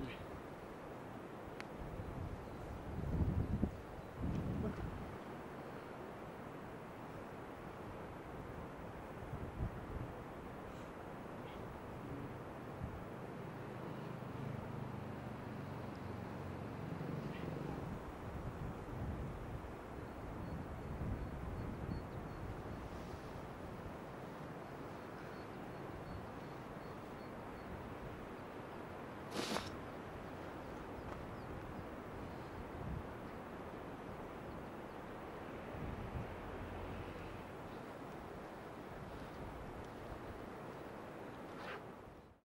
me.